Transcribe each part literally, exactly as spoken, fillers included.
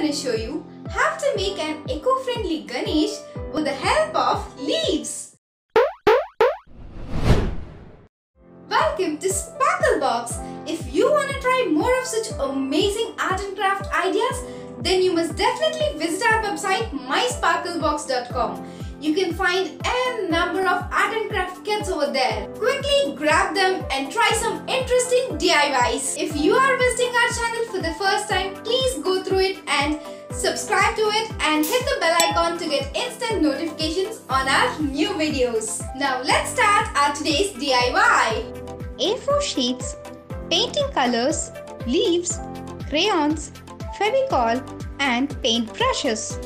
gonna show you how to make an eco-friendly Ganesh with the help of leaves. Welcome to Sparklebox. If you wanna try more of such amazing art and craft ideas, then you must definitely visit our website my sparklebox dot com. You can find a number of art and craft kits over there. Quickly grab them and try some interesting D I Ys. If you are visiting our channel for the first time, please go through it and subscribe to it and hit the bell icon to get instant notifications on our new videos. Now let's start our today's D I Y. A four sheets, painting colors, leaves, crayons, fevicol and paint brushes.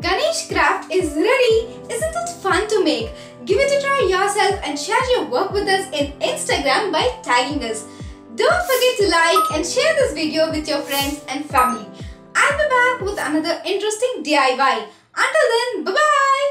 Ganesh craft is ready! Isn't it fun to make? Give it a try yourself and share your work with us in Instagram by tagging us. Don't forget to like and share this video with your friends and family. I'll be back with another interesting D I Y. Until then, bye-bye!